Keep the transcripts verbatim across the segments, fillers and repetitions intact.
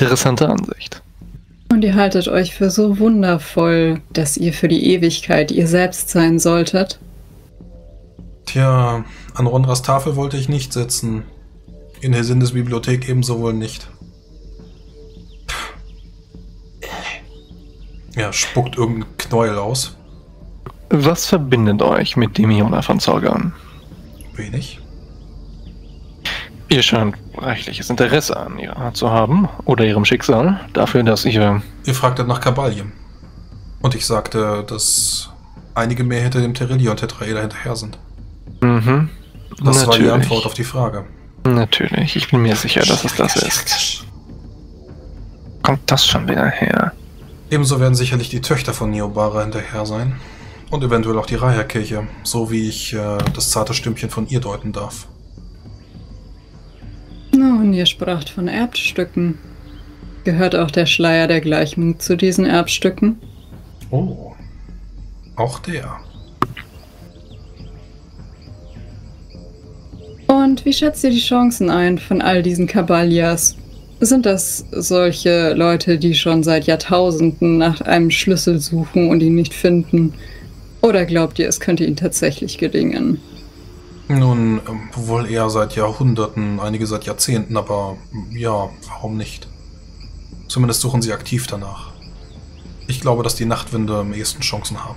interessante Ansicht. Und ihr haltet euch für so wundervoll, dass ihr für die Ewigkeit ihr selbst sein solltet? Tja, an Rondras Tafel wollte ich nicht sitzen. In der Sinnesbibliothek ebenso wohl nicht. Ja, spuckt irgendein Knäuel aus. Was verbindet euch mit dem Iona von Zorgern? Wenig. Ihr scheint reichliches Interesse an ihrer Art zu haben oder ihrem Schicksal, dafür, dass ihr... Ihr fragtet nach Kabali. Und ich sagte, dass einige mehr hinter dem Terillion und Tetraela hinterher sind. Mhm. Das war die Antwort auf die Frage. Natürlich, ich bin mir sicher, dass es das ist. Kommt das schon wieder her? Ebenso werden sicherlich die Töchter von Niobara hinterher sein. Und eventuell auch die Rajakirche, so wie ich äh, das zarte Stümpchen von ihr deuten darf. Nun, ihr spracht von Erbstücken. Gehört auch der Schleier der Gleichmut zu diesen Erbstücken? Oh, auch der. Und wie schätzt ihr die Chancen ein von all diesen Kabalias? Sind das solche Leute, die schon seit Jahrtausenden nach einem Schlüssel suchen und ihn nicht finden? Oder glaubt ihr, es könnte ihnen tatsächlich gelingen? Nun, wohl eher seit Jahrhunderten, einige seit Jahrzehnten, aber ja, warum nicht? Zumindest suchen sie aktiv danach. Ich glaube, dass die Nachtwinde am ehesten Chancen haben.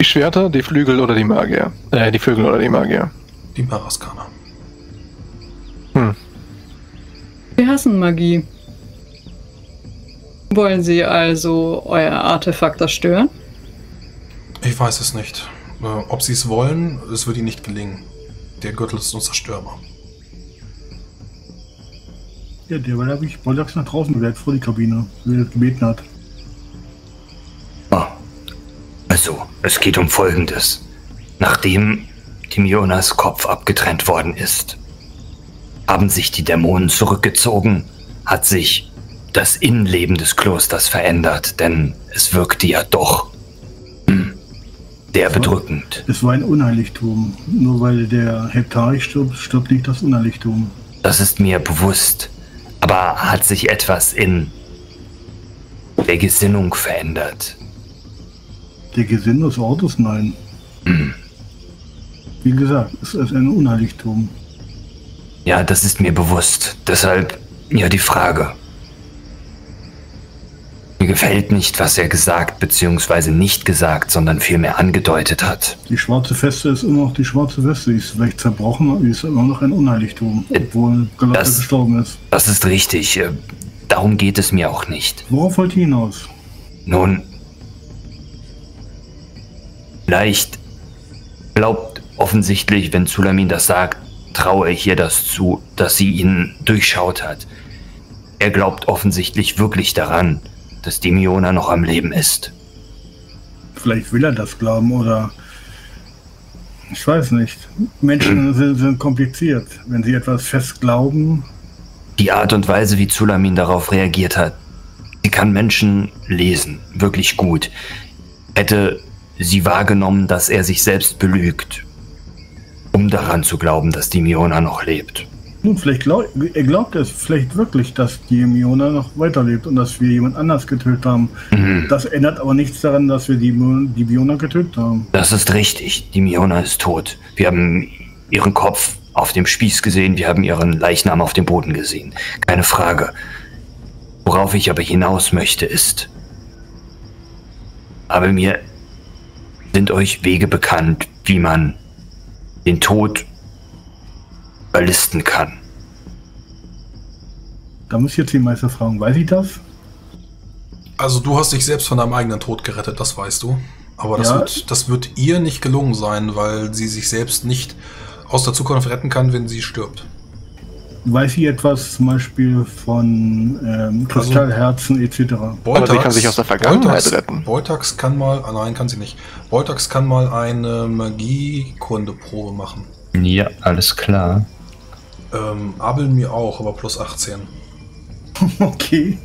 Die Schwerter, die Flügel oder die Magier? Äh, die Vögel oder die Magier? Die Paraskaner. Hm. Wir hassen Magie. Wollen sie also euer Artefakt zerstören? Ich weiß es nicht. Äh, ob sie es wollen, es wird ihnen nicht gelingen. Der Gürtel ist unzerstörbar. Ja, derweil habe ich Boltax nach draußen gewählt, vor die Kabine, wie er gebeten hat. Oh. Also, es geht um Folgendes. Nachdem Tim Jonas Kopf abgetrennt worden ist, haben sich die Dämonen zurückgezogen, hat sich das Innenleben des Klosters verändert, denn es wirkte ja doch sehr bedrückend. Es war ein Unheiligtum. Nur weil der Heptarch stirbt, stirbt nicht das Unheiligtum. Das ist mir bewusst. Aber hat sich etwas in der Gesinnung verändert? Der Gesinn des Ortes? Nein. Hm. Wie gesagt, es ist ein Unheiligtum. Ja, das ist mir bewusst. Deshalb, ja, die Frage. Mir gefällt nicht, was er gesagt, beziehungsweise nicht gesagt, sondern vielmehr angedeutet hat. Die schwarze Feste ist immer noch die schwarze Feste. Sie ist vielleicht zerbrochen, aber sie ist immer noch ein Unheiligtum, obwohl Galater gestorben ist. Das ist richtig. Darum geht es mir auch nicht. Worauf wollt ihr hinaus? Nun, vielleicht glaubt offensichtlich, wenn Sulamin das sagt, traue ich ihr das zu, dass sie ihn durchschaut hat. Er glaubt offensichtlich wirklich daran, dass die Miona noch am Leben ist. Vielleicht will er das glauben oder... Ich weiß nicht. Menschen sind, sind kompliziert. Wenn sie etwas fest glauben... Die Art und Weise, wie Sulamin darauf reagiert hat. Sie kann Menschen lesen. Wirklich gut. Hätte sie wahrgenommen, dass er sich selbst belügt, um daran zu glauben, dass die Miona noch lebt. Nun, vielleicht glaub, er glaubt es vielleicht wirklich, dass die Miona noch weiterlebt und dass wir jemand anders getötet haben. Mhm. Das ändert aber nichts daran, dass wir die, die Miona getötet haben. Das ist richtig. Die Miona ist tot. Wir haben ihren Kopf auf dem Spieß gesehen, wir haben ihren Leichnam auf dem Boden gesehen. Keine Frage. Worauf ich aber hinaus möchte ist, aber mir sind euch Wege bekannt, wie man den Tod überlisten kann. Da muss ich jetzt den Meister fragen, weiß ich das? Also du hast dich selbst von deinem eigenen Tod gerettet, das weißt du. Aber das, ja. wird, das wird ihr nicht gelungen sein, weil sie sich selbst nicht aus der Zukunft retten kann, wenn sie stirbt. Weiß sie etwas zum Beispiel von ähm, Kristallherzen et cetera? Aber sie kann sich aus der Vergangenheit Boltax, retten. Boytax kann mal, ah nein, kann sie nicht. Boytax kann mal eine Magiekundeprobe machen. Ja, alles klar. Ähm, Abelmir auch, aber plus achtzehn. Okay.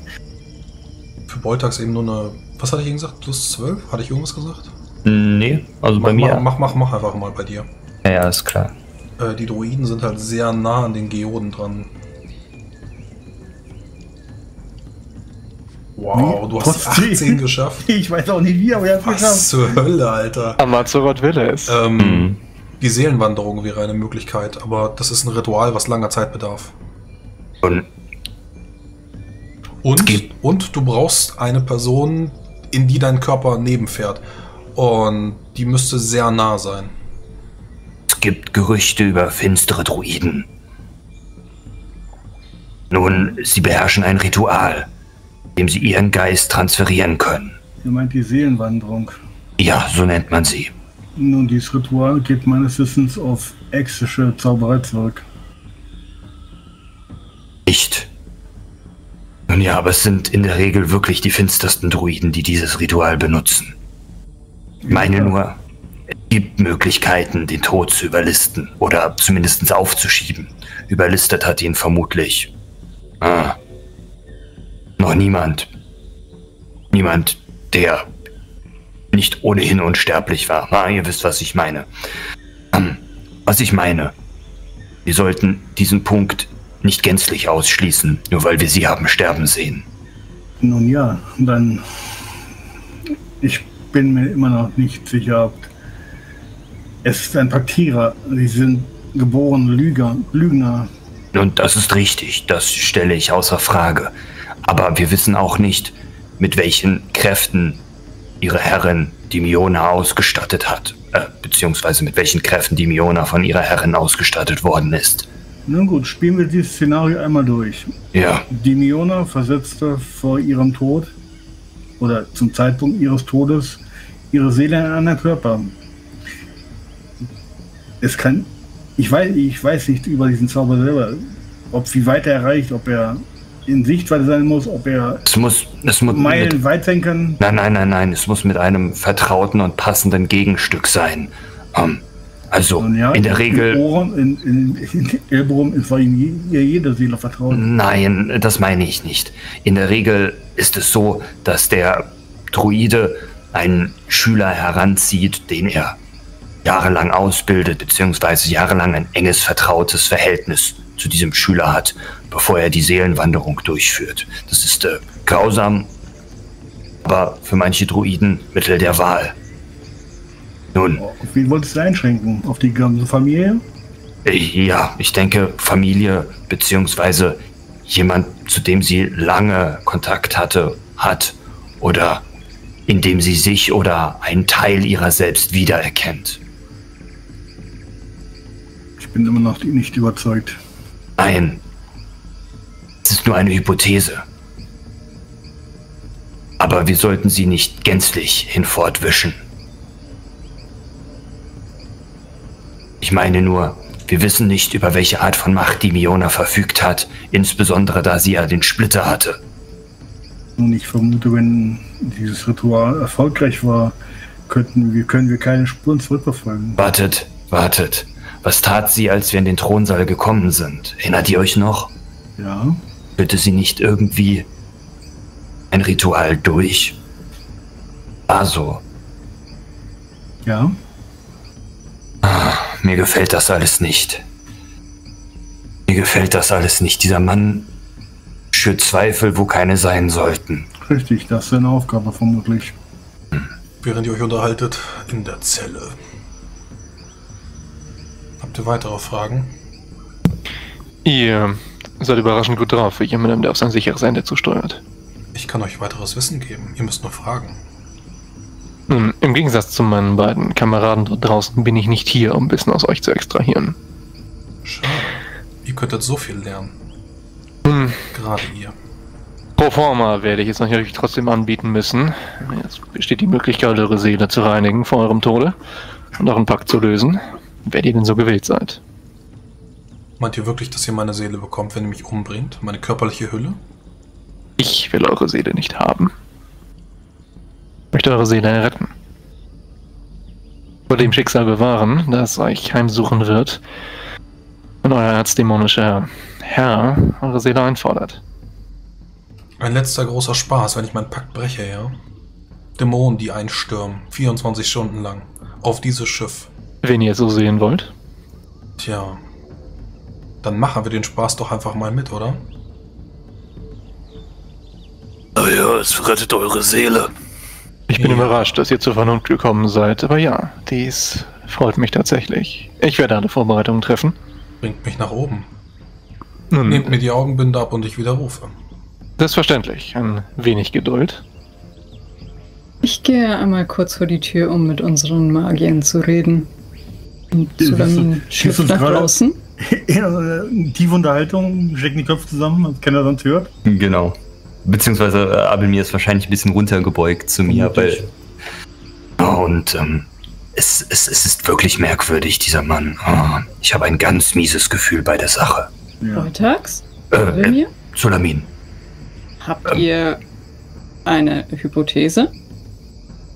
Für Boytax eben nur eine... Was hatte ich eben gesagt? Plus zwölf? Hatte ich irgendwas gesagt? Nee, also mach, bei mir... Mach, mach, mach einfach mal bei dir. Ja, alles klar. Äh, die Droiden sind halt sehr nah an den Geoden dran. Wow, du hast achtzehn geschafft. Ich weiß auch nicht wie, aber er hat geschafft. Was zur Hölle, Alter. Aber zu Gott will es. Ähm, mhm. Die Seelenwanderung wäre eine Möglichkeit, aber das ist ein Ritual, was langer Zeit bedarf. Und? Und, und du brauchst eine Person, in die dein Körper nebenfährt. Und die müsste sehr nah sein. Es gibt Gerüchte über finstere Druiden. Nun, sie beherrschen ein Ritual, dem sie ihren Geist transferieren können. Ihr meint die Seelenwanderung? Ja, so nennt man sie. Nun, dieses Ritual geht meines Wissens auf exische Zauberei zurück. Nicht? Nun ja, aber es sind in der Regel wirklich die finstersten Druiden, die dieses Ritual benutzen. Ich meine nur, es gibt Möglichkeiten, den Tod zu überlisten oder zumindest aufzuschieben. Überlistet hat ihn vermutlich ah, noch niemand. Niemand, der nicht ohnehin unsterblich war. Ah, ihr wisst, was ich meine. Ähm, was ich meine, wir sollten diesen Punkt nicht gänzlich ausschließen, nur weil wir sie haben sterben sehen. Nun ja, dann... Ich bin mir immer noch nicht sicher, ob... Es ist ein Paktierer. Sie sind geborene Lüger, Lügner. Und das ist richtig, das stelle ich außer Frage. Aber wir wissen auch nicht, mit welchen Kräften ihre Herrin die Miona ausgestattet hat, äh, beziehungsweise mit welchen Kräften die Miona von ihrer Herrin ausgestattet worden ist. Nun gut, spielen wir dieses Szenario einmal durch. Ja. Die Miona versetzte vor ihrem Tod, oder zum Zeitpunkt ihres Todes, ihre Seele in einen anderen Körper. Es kann... Ich weiß, ich weiß nicht über diesen Zauber selber, ob wie weit er reicht, ob er in Sichtweite sein muss, ob er es muss, es muss Meilen mit, weit sein kann. Nein, nein, nein, nein, es muss mit einem vertrauten und passenden Gegenstück sein. Um, also und ja, in der Regel... In, in, in, in Elbrum ist ja jeder Seele vertraut. Nein, das meine ich nicht. In der Regel ist es so, dass der Druide einen Schüler heranzieht, den er jahrelang ausbildet, beziehungsweise jahrelang ein enges, vertrautes Verhältnis zu diesem Schüler hat, bevor er die Seelenwanderung durchführt. Das ist äh, grausam, aber für manche Druiden Mittel der Wahl. Nun... Auf wen wolltest du einschränken? Auf die ganze Familie? Äh, ja, ich denke Familie, beziehungsweise jemand, zu dem sie lange Kontakt hatte, hat oder in dem sie sich oder einen Teil ihrer selbst wiedererkennt. Ich bin immer noch nicht überzeugt. Nein. Es ist nur eine Hypothese. Aber wir sollten sie nicht gänzlich hinfortwischen. Ich meine nur, wir wissen nicht, über welche Art von Macht die Miona verfügt hat, insbesondere da sie ja den Splitter hatte. Und ich vermute, wenn dieses Ritual erfolgreich war, könnten wir, können wir keine Spuren zurückverfolgen. Wartet, wartet. Was tat sie, als wir in den Thronsaal gekommen sind? Erinnert ihr euch noch? Ja. Führte sie nicht irgendwie ein Ritual durch? Also. Ja. Ah, mir gefällt das alles nicht. Mir gefällt das alles nicht. Dieser Mann schürt Zweifel, wo keine sein sollten. Richtig, das ist seine Aufgabe vermutlich. Hm. Während ihr euch unterhaltet, in der Zelle. Habt ihr weitere Fragen? Ihr seid überraschend gut drauf für jemanden, der auf sein sicheres Ende zusteuert. Ich kann euch weiteres Wissen geben. Ihr müsst nur fragen. Nun, im Gegensatz zu meinen beiden Kameraden dort draußen bin ich nicht hier, um Wissen aus euch zu extrahieren. Schade. Ihr könntet so viel lernen. Hm. Gerade ihr. Pro forma werde ich es natürlich trotzdem anbieten müssen. Jetzt besteht die Möglichkeit, eure Seele zu reinigen vor eurem Tode und euren Pakt zu lösen. Wenn ihr denn so gewählt seid. Meint ihr wirklich, dass ihr meine Seele bekommt, wenn ihr mich umbringt? Meine körperliche Hülle? Ich will eure Seele nicht haben. Ich möchte eure Seele retten. Vor dem Schicksal bewahren, das euch heimsuchen wird, wenn euer erzdämonischer Herr eure Seele einfordert. Ein letzter großer Spaß, wenn ich meinen Pakt breche, ja? Dämonen, die einstürmen, vierundzwanzig Stunden lang, auf dieses Schiff. Wenn ihr es so sehen wollt. Tja, dann machen wir den Spaß doch einfach mal mit, oder? Äh, Aber ja, es rettet eure Seele. Ich bin überrascht, dass ihr zur Vernunft gekommen seid, aber ja, dies freut mich tatsächlich. Ich werde alle Vorbereitungen treffen. Bringt mich nach oben. Nun, nehmt mir die Augenbinde ab und ich widerrufe. Selbstverständlich, ein wenig Geduld. Ich gehe einmal kurz vor die Tür, um mit unseren Magiern zu reden. Und Sulamin schifft nach draußen. Tiefe Unterhaltung, stecken die Köpfe zusammen, als keiner sonst hört. Genau. Beziehungsweise äh, Abelmir ist wahrscheinlich ein bisschen runtergebeugt zu mir, weil... Oh, und ähm, es, es, es ist wirklich merkwürdig, dieser Mann. Oh, ich habe ein ganz mieses Gefühl bei der Sache. Ja. Boytax? Äh, Abelmir? Äh, Sulamin. Habt ähm, ihr eine Hypothese?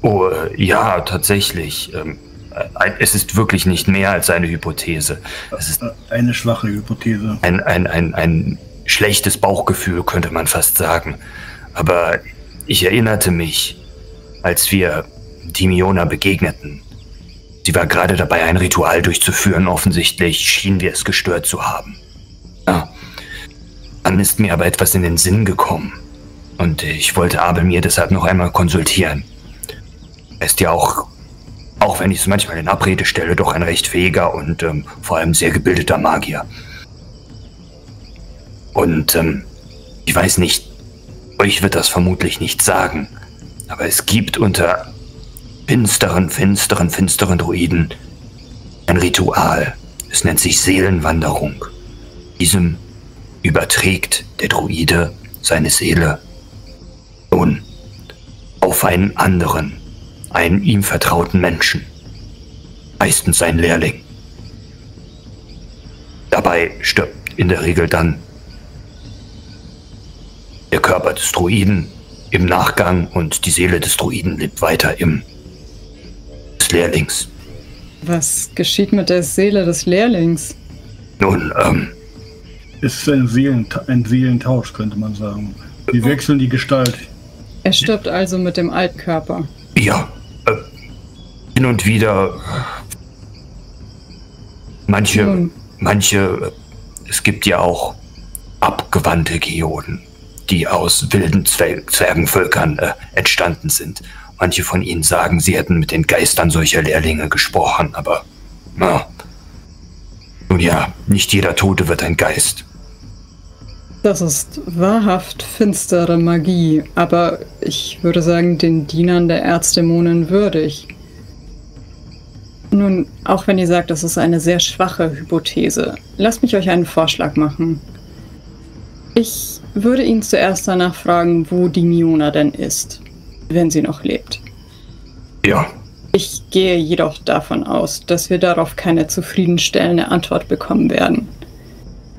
Oh, äh, ja, tatsächlich. Ähm, äh, es ist wirklich nicht mehr als eine Hypothese. Es ist eine schwache Hypothese. Ein... ein, ein, ein schlechtes Bauchgefühl, könnte man fast sagen. Aber ich erinnerte mich, als wir Dimiona begegneten. Sie war gerade dabei, ein Ritual durchzuführen. Offensichtlich schienen wir es gestört zu haben. Ja. Dann ist mir aber etwas in den Sinn gekommen. Und ich wollte Abelmir deshalb noch einmal konsultieren. Er ist ja auch, auch wenn ich es manchmal in Abrede stelle, doch ein recht fähiger und ähm, vor allem sehr gebildeter Magier. Und ähm, ich weiß nicht, euch wird das vermutlich nicht sagen, aber es gibt unter finsteren, finsteren, finsteren Droiden ein Ritual. Es nennt sich Seelenwanderung. Diesem überträgt der Droide seine Seele nun auf einen anderen, einen ihm vertrauten Menschen, meistens sein Lehrling. Dabei stirbt in der Regel dann der Körper des Droiden im Nachgang und die Seele des Droiden lebt weiter im des Lehrlings. Was geschieht mit der Seele des Lehrlings? Nun, ähm... es ist ein, Seelenta ein Seelentausch, könnte man sagen. Die wechseln die Gestalt. Er stirbt also mit dem Altkörper. Ja, äh, hin und wieder... Manche, Nun. manche... Es gibt ja auch abgewandte Geoden, die aus wilden Zwergenvölkern äh, entstanden sind. Manche von ihnen sagen, sie hätten mit den Geistern solcher Lehrlinge gesprochen, aber na, nun ja, nicht jeder Tote wird ein Geist. Das ist wahrhaft finstere Magie, aber ich würde sagen, den Dienern der Erzdämonen würdig. Nun, auch wenn ihr sagt, das ist eine sehr schwache Hypothese, lasst mich euch einen Vorschlag machen. Ich würde ihn zuerst danach fragen, wo die Miona denn ist, wenn sie noch lebt. Ja. Ich gehe jedoch davon aus, dass wir darauf keine zufriedenstellende Antwort bekommen werden.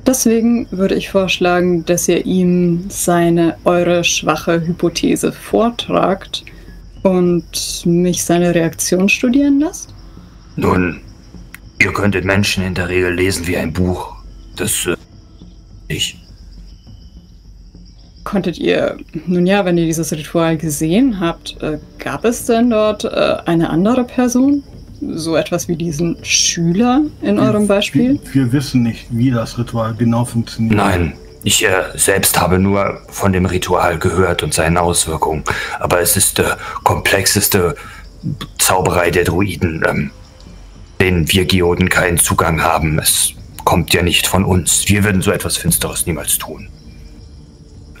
Deswegen würde ich vorschlagen, dass ihr ihm seine, eure schwache Hypothese vortragt und mich seine Reaktion studieren lasst. Nun, ihr könntet Menschen in der Regel lesen wie ein Buch. Das äh, ich... Konntet ihr, nun ja, wenn ihr dieses Ritual gesehen habt, äh, gab es denn dort äh, eine andere Person? So etwas wie diesen Schüler in eurem Beispiel? Wir, wir wissen nicht, wie das Ritual genau funktioniert. Nein, ich äh, selbst habe nur von dem Ritual gehört und seinen Auswirkungen. Aber es ist die äh, komplexeste Zauberei der Druiden, ähm, denen wir Geoden keinen Zugang haben. Es kommt ja nicht von uns. Wir würden so etwas Finsteres niemals tun.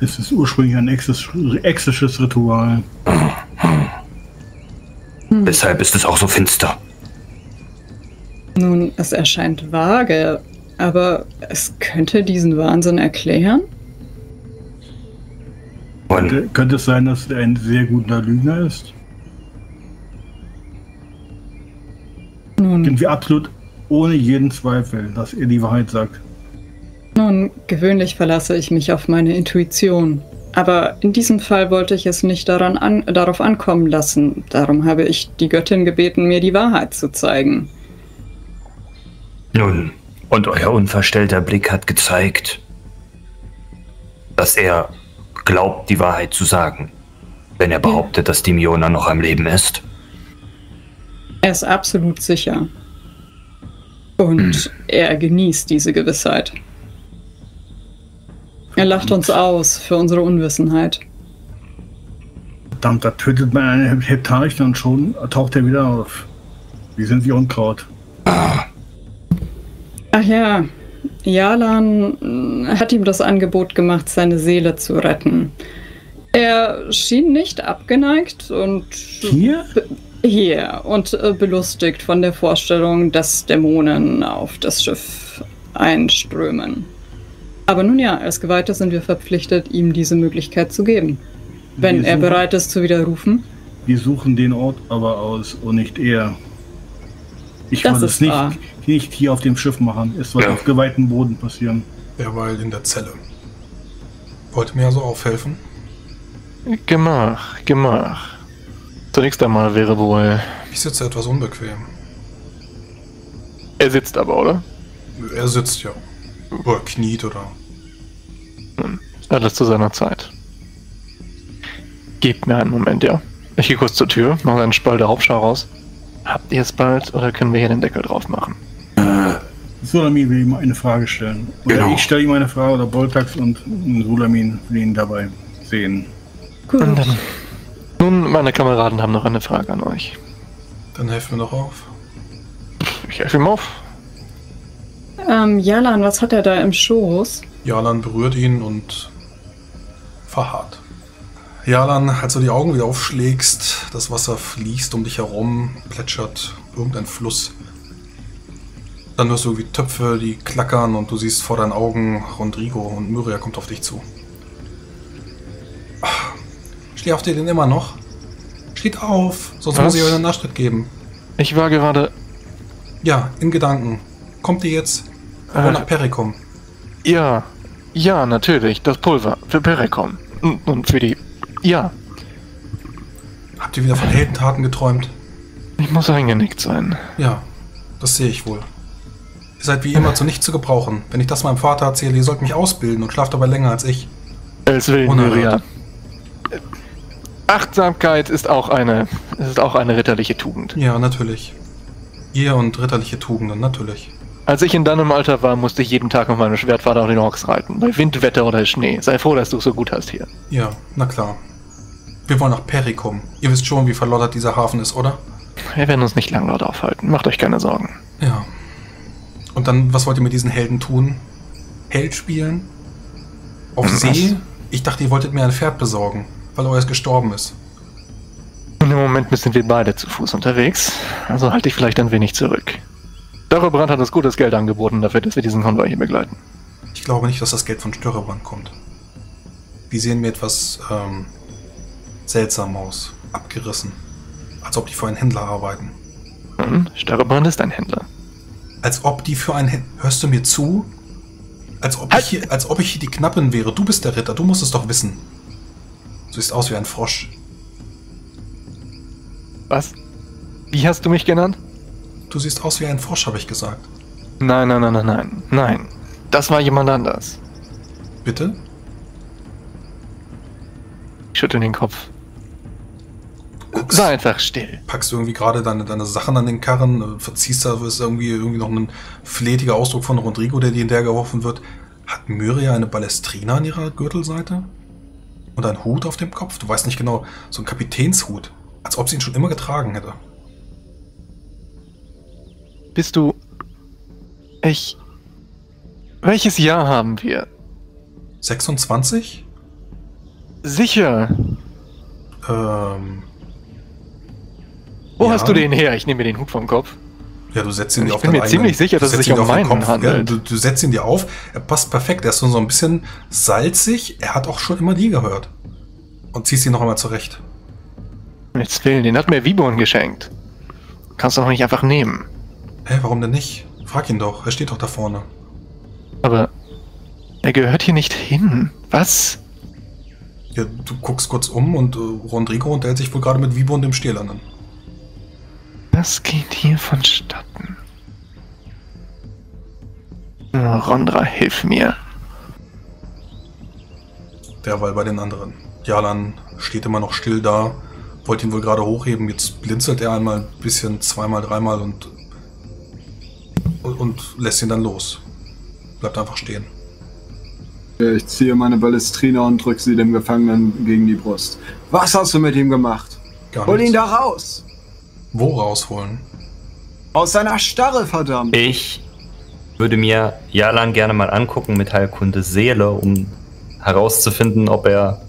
Es ist ursprünglich ein exisches Ritual. Hm. Weshalb ist es auch so finster? Nun, es erscheint vage, aber es könnte diesen Wahnsinn erklären? Und könnte es sein, dass er ein sehr guter Lügner ist? Nun. Sind wir absolut ohne jeden Zweifel, dass er die Wahrheit sagt. Nun, gewöhnlich verlasse ich mich auf meine Intuition. Aber in diesem Fall wollte ich es nicht daran an, darauf ankommen lassen. Darum habe ich die Göttin gebeten, mir die Wahrheit zu zeigen. Nun, und euer unverstellter Blick hat gezeigt, dass er glaubt, die Wahrheit zu sagen, wenn er behauptet, ja, dass die Miona noch am Leben ist. Er ist absolut sicher. Und hm. er genießt diese Gewissheit. Er lacht uns aus für unsere Unwissenheit. Verdammt, da tötet man einen Heptarchen und schon taucht er wieder auf. Wie sind sie Unkraut? Ah. Ach ja, Jalan hat ihm das Angebot gemacht, seine Seele zu retten. Er schien nicht abgeneigt und... Hier? Hier und belustigt von der Vorstellung, dass Dämonen auf das Schiff einströmen. Aber nun ja, als Geweihte sind wir verpflichtet, ihm diese Möglichkeit zu geben. Wenn suchen, er bereit ist zu widerrufen. Wir suchen den Ort aber aus und nicht er. Ich das kann es nicht, nicht hier auf dem Schiff machen. Es soll ja auf geweihtem Boden passieren. Derweil in der Zelle. Wollte mir also aufhelfen? Gemach, gemach. Zunächst einmal wäre wohl... Ich sitze etwas unbequem. Er sitzt aber, oder? Er sitzt ja. Oder kniet, oder... Alles zu seiner Zeit. Gebt mir einen Moment, ja. Ich gehe kurz zur Tür, mache einen Spalt der Hauptschau raus. Habt ihr es bald, oder können wir hier den Deckel drauf machen? Sulamin will ihm eine Frage stellen. Oder genau. Ich stelle ihm eine Frage, oder Boltax und Sulamin will ihn dabei sehen. Gut. Und dann, nun, meine Kameraden haben noch eine Frage an euch. Dann helfen wir doch auf. Ich helfe ihm auf. Ähm, Jalan, was hat er da im Schoß? Jalan berührt ihn und verharrt. Jalan, als du die Augen wieder aufschlägst, das Wasser fließt um dich herum, plätschert irgendein Fluss. Dann hörst du irgendwie Töpfe, die klackern und du siehst vor deinen Augen Rondrigo und Myria kommt auf dich zu. Schlaft ihr denn immer noch? Steht auf, sonst was? Muss ich euch einen Nachschritt geben. Ich war gerade... Ja, in Gedanken. Kommt ihr jetzt äh, nach Perikon? Ja, ja, natürlich. Das Pulver für Perikon. Und für die... Ja. Habt ihr wieder von Heldentaten geträumt? Ich muss eingenickt sein. Ja, das sehe ich wohl. Ihr seid wie immer zu nichts zu gebrauchen. Wenn ich das meinem Vater erzähle, ihr sollt mich ausbilden und schlaft dabei länger als ich. Es will Myria. Achtsamkeit ist auch eine... ist auch eine ritterliche Tugend. Ja, natürlich. Ihr und ritterliche Tugenden, natürlich. Als ich in deinem Alter war, musste ich jeden Tag mit meinem Schwertfahrt auf den Orks reiten. Bei Wind, Wetter oder Schnee. Sei froh, dass du es so gut hast hier. Ja, na klar. Wir wollen nach Perikon. Ihr wisst schon, wie verlottert dieser Hafen ist, oder? Wir werden uns nicht lang dort aufhalten. Macht euch keine Sorgen. Ja. Und dann, was wollt ihr mit diesen Helden tun? Held spielen? Auf was? See? Ich dachte, ihr wolltet mir ein Pferd besorgen, weil euer gestorben ist. Und im Moment sind wir beide zu Fuß unterwegs. Also halte ich vielleicht ein wenig zurück. Störrebrand hat uns gutes Geld angeboten dafür, dass wir diesen Konvoi hier begleiten. Ich glaube nicht, dass das Geld von Störrebrand kommt. Die sehen mir etwas ähm, seltsam aus, abgerissen. Als ob die für einen Händler arbeiten. Hm, Störrebrand ist ein Händler. Als ob die für einen Händler... Hörst du mir zu? Als ob, halt. ich hier, als ob ich hier die Knappin wäre. Du bist der Ritter, du musst es doch wissen. Du siehst aus wie ein Frosch. Was? Wie hast du mich genannt? Du siehst aus wie ein Frosch, habe ich gesagt. Nein, nein, nein, nein, nein, nein. Das war jemand anders. Bitte? Ich schüttel den Kopf. Guckst, sei einfach still. Packst du irgendwie gerade deine, deine Sachen an den Karren, verziehst da, ist irgendwie, irgendwie noch ein flehtiger Ausdruck von Rondrigo, der dir hinterhergeworfen wird. Hat Myria eine Ballestrina an ihrer Gürtelseite? Und einen Hut auf dem Kopf? Du weißt nicht genau, so ein Kapitänshut. Als ob sie ihn schon immer getragen hätte. Bist du... Ich... Welches Jahr haben wir? sechsundzwanzig? Sicher. Ähm... Wo ja. Hast du den her? Ich nehme mir den Hut vom Kopf. Ja, du setzt ihn dir auf den Kopf. Ich bin mir eigenen, ziemlich sicher, dass es sich um meinen handelt. Ja, du, du setzt ihn dir auf. Er passt perfekt. Er ist so ein bisschen salzig. Er hat auch schon immer die gehört. Und ziehst ihn noch einmal zurecht. Jetzt willen, den hat mir Viborn geschenkt. Kannst du doch nicht einfach nehmen. Hä, hey, warum denn nicht? Frag ihn doch, er steht doch da vorne. Aber er gehört hier nicht hin. Was? Ja, du guckst kurz um und äh, Rondrigo unterhält sich wohl gerade mit Viborn dem Stählernen. Das geht hier vonstatten. Oh, Rondra, hilf mir. Derweil bei den anderen. Jalan steht immer noch still da. Wollte ihn wohl gerade hochheben, jetzt blinzelt er einmal ein bisschen, zweimal, dreimal und, und, und lässt ihn dann los. Bleibt einfach stehen. Ich ziehe meine Ballistrine und drücke sie dem Gefangenen gegen die Brust. Was hast du mit ihm gemacht? Gar Hol nichts. ihn da raus! Wo rausholen? Aus seiner Starre, verdammt! Ich würde mir Jalan gerne mal angucken mit Heilkunde Seele, um herauszufinden, ob er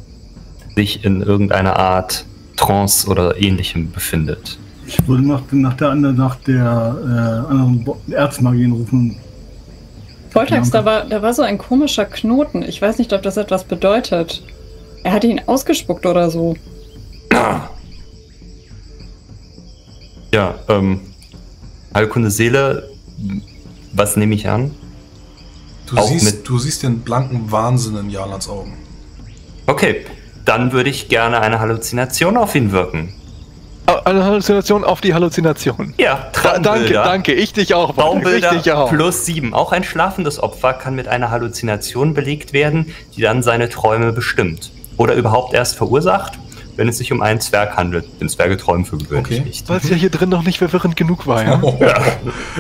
sich in irgendeiner Art Trance oder Ähnlichem befindet. Ich würde nach, nach der, nach der äh, anderen Erzmagien rufen. Boltax, da war, da war so ein komischer Knoten. Ich weiß nicht, ob das etwas bedeutet. Er hat ihn ausgespuckt oder so. Ja, ähm, Heilkunde Seele, was nehme ich an? Du, Auch siehst, mit du siehst den blanken Wahnsinn in Jalans Augen. Okay, dann würde ich gerne eine Halluzination auf ihn wirken. Eine Halluzination auf die Halluzination. Ja, Traumbilder. Danke, danke, ich dich auch. Traumbilder ich dich auch. Plus sieben. Auch ein schlafendes Opfer kann mit einer Halluzination belegt werden, die dann seine Träume bestimmt. Oder überhaupt erst verursacht, wenn es sich um einen Zwerg handelt. Denn Zwerge träumen für gewöhnlich okay. nicht. Weil es ja hier drin noch nicht verwirrend genug war. Ja? Oh, ja.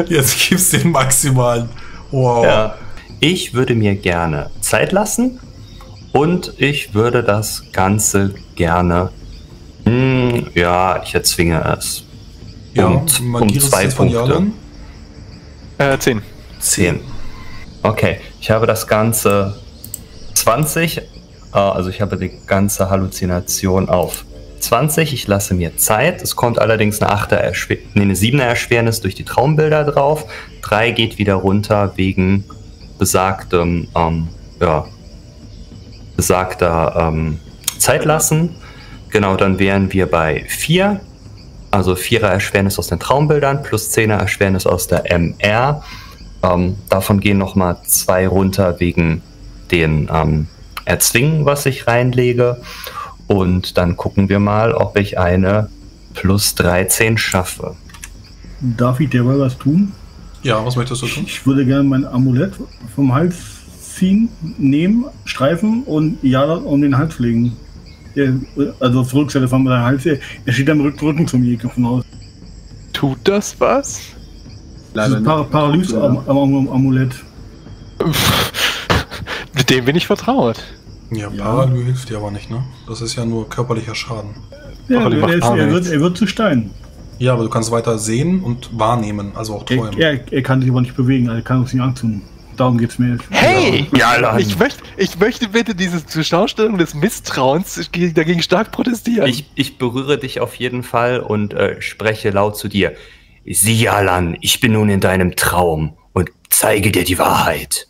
Jetzt gibt's den maximalen. Wow. Ja. Ich würde mir gerne Zeit lassen und ich würde das Ganze gerne... Ja, ich erzwinge es. Ja, und um zwei Punkte. Äh, zehn. Zehn. Okay, ich habe das ganze zwanzig, also ich habe die ganze Halluzination auf zwanzig. Ich lasse mir Zeit. Es kommt allerdings eine achter, nee, eine siebener Erschwernis durch die Traumbilder drauf. drei geht wieder runter wegen besagtem, ähm, ja, besagter ähm, Zeitlassen. Genau, dann wären wir bei vier, also vierer Erschwernis aus den Traumbildern plus zehner Erschwernis aus der M R. Ähm, davon gehen nochmal zwei runter wegen den ähm, Erzwingen, was ich reinlege. Und dann gucken wir mal, ob ich eine plus dreizehn schaffe. Darf ich derweil was tun? Ja, was möchtest du tun? Ich würde gerne mein Amulett vom Hals ziehen, nehmen, streifen und ja, um den Hals legen. Also auf der Rückseite von seinem Hals her, er steht am Rücken zum Gegnerchen aus. Tut das was? Das ist Par Paralyse am, am, am Amulett. Mit dem bin ich vertraut. Ja, Paralyse ja. hilft dir aber nicht, ne? Das ist ja nur körperlicher Schaden. Ja, er, ist, er, wird, er wird zu Stein. Ja, aber du kannst weiter sehen und wahrnehmen, also auch träumen. Er, er, er kann sich aber nicht bewegen, er also kann uns nicht antun. Darum geht's mir. Hey! Ja, ich, möchte, ich möchte bitte diese Zuschauerstellung des Misstrauens dagegen stark protestieren. Ich, ich berühre dich auf jeden Fall und äh, spreche laut zu dir. Sieh, Jalan, ich bin nun in deinem Traum und zeige dir die Wahrheit.